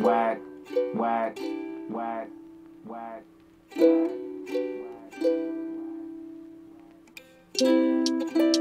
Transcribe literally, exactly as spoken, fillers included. Whack, whack, whack, whack, whack, whack, whack.